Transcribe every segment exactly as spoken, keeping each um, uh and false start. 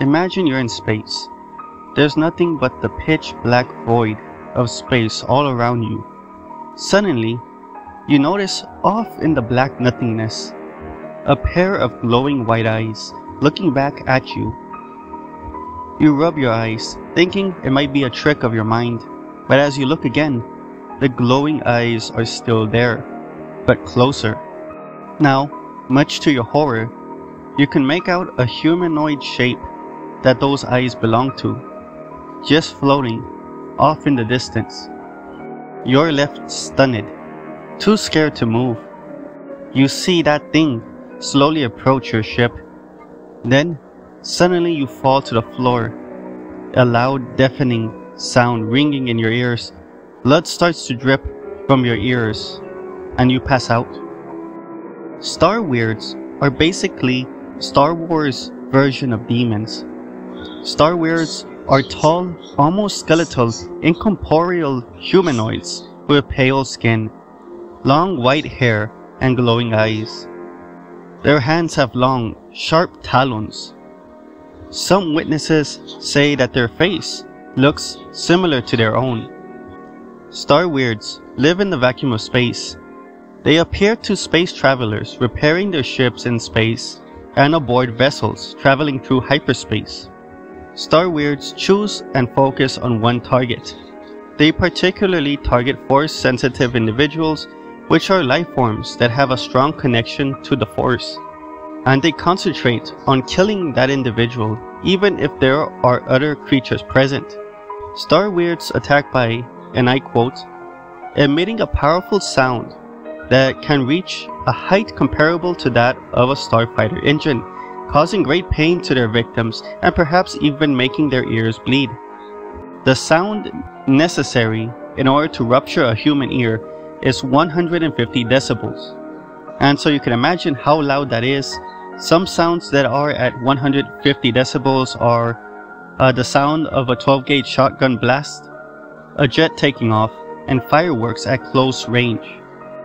Imagine you're in space. There's nothing but the pitch black void of space all around you. Suddenly, you notice off in the black nothingness, a pair of glowing white eyes looking back at you. You rub your eyes, thinking it might be a trick of your mind, but as you look again, the glowing eyes are still there, but closer. Now, much to your horror, you can make out a humanoid shape that those eyes belong to, just floating off in the distance. You're left stunned, too scared to move. You see that thing slowly approach your ship. Then, suddenly you fall to the floor, a loud deafening sound ringing in your ears. Blood starts to drip from your ears, and you pass out. Starweirds are basically Star Wars version of demons. Starweirds are tall, almost skeletal, incorporeal humanoids with pale skin, long white hair, and glowing eyes. Their hands have long, sharp talons. Some witnesses say that their face looks similar to their own. Starweirds live in the vacuum of space. They appear to space travelers repairing their ships in space and aboard vessels traveling through hyperspace. Starweirds choose and focus on one target. They particularly target force-sensitive individuals, which are lifeforms that have a strong connection to the force, and they concentrate on killing that individual even if there are other creatures present. Starweirds attack by, and I quote, emitting a powerful sound that can reach a height comparable to that of a starfighter engine, causing great pain to their victims and perhaps even making their ears bleed. The sound necessary in order to rupture a human ear is one hundred fifty decibels. And so you can imagine how loud that is. Some sounds that are at one hundred fifty decibels are uh, the sound of a twelve gauge shotgun blast, a jet taking off, and fireworks at close range.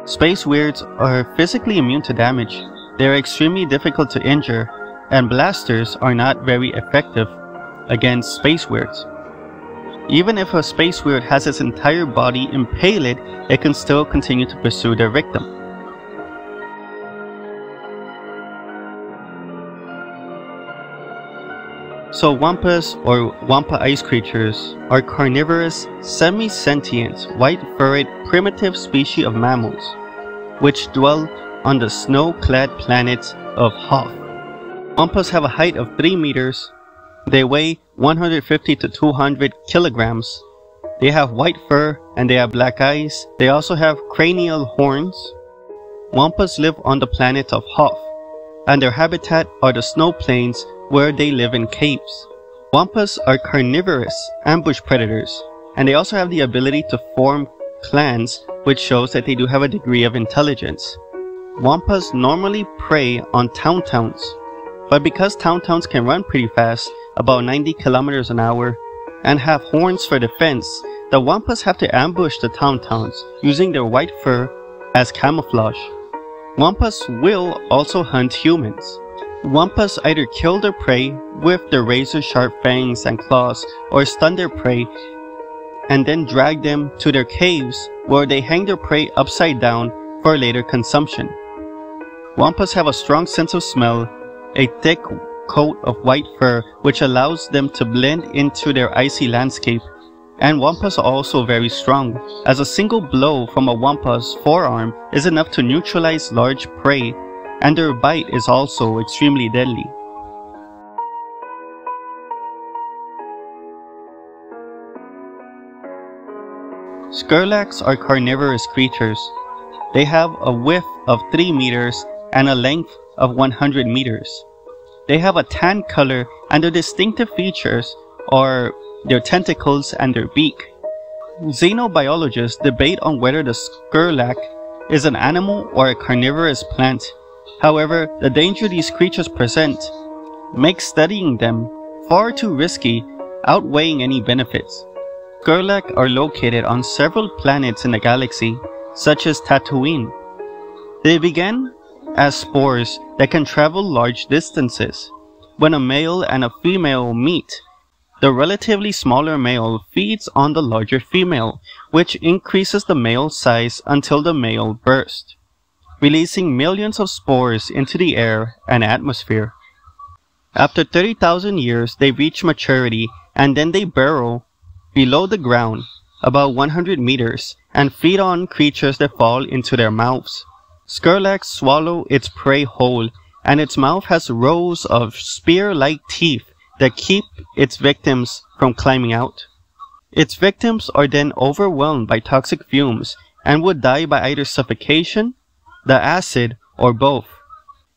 Space weirds are physically immune to damage. They are extremely difficult to injure, and blasters are not very effective against space weirds. Even if a space weird has its entire body impaled, it can still continue to pursue their victim. So wampas, or wampa ice creatures, are carnivorous, semi-sentient, white-furred, primitive species of mammals, which dwell on the snow-clad planet of Hoth. Wampas have a height of three meters. They weigh one hundred fifty to two hundred kilograms. They have white fur and they have black eyes. They also have cranial horns. Wampas live on the planet of Hoth, and their habitat are the snow plains, where they live in caves. Wampas are carnivorous ambush predators, and they also have the ability to form clans, which shows that they do have a degree of intelligence. Wampas normally prey on tauntauns, but because tauntauns can run pretty fast, about ninety kilometers an hour, and have horns for defense, the wampas have to ambush the tauntauns using their white fur as camouflage. Wampas will also hunt humans. Wampas either kill their prey with their razor-sharp fangs and claws, or stun their prey and then drag them to their caves, where they hang their prey upside down for later consumption. Wampas have a strong sense of smell, a thick coat of white fur which allows them to blend into their icy landscape, and wampas are also very strong, as a single blow from a wampa's forearm is enough to neutralize large prey, and their bite is also extremely deadly. Sarlaccs are carnivorous creatures. They have a width of three meters and a length of one hundred meters. They have a tan color, and their distinctive features are their tentacles and their beak. Xenobiologists debate on whether the sarlacc is an animal or a carnivorous plant. However, the danger these creatures present makes studying them far too risky, outweighing any benefits. Sarlacc are located on several planets in the galaxy, such as Tatooine. They began as spores that can travel large distances. When a male and a female meet, the relatively smaller male feeds on the larger female, which increases the male size until the male bursts, releasing millions of spores into the air and atmosphere. After thirty thousand years, they reach maturity, and then they burrow below the ground, about one hundred meters, and feed on creatures that fall into their mouths. Sarlacc swallow its prey whole, and its mouth has rows of spear-like teeth that keep its victims from climbing out. Its victims are then overwhelmed by toxic fumes and would die by either suffocation, the acid, or both.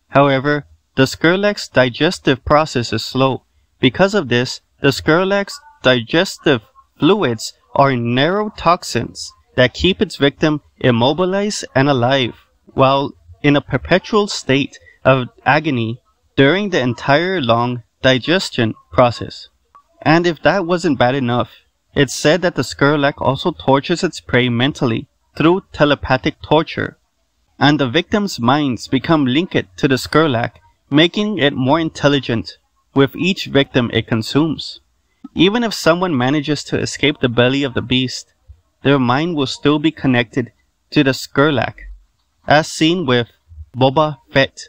However, the Sarlacc's digestive process is slow. Because of this, the Sarlacc's digestive fluids are narrow toxins that keep its victim immobilized and alive, while in a perpetual state of agony during the entire long digestion process. And if that wasn't bad enough, it's said that the Sarlacc also tortures its prey mentally through telepathic torture, and the victims' minds become linked to the Sarlacc, making it more intelligent with each victim it consumes. Even if someone manages to escape the belly of the beast, their mind will still be connected to the Sarlacc, as seen with Boba Fett.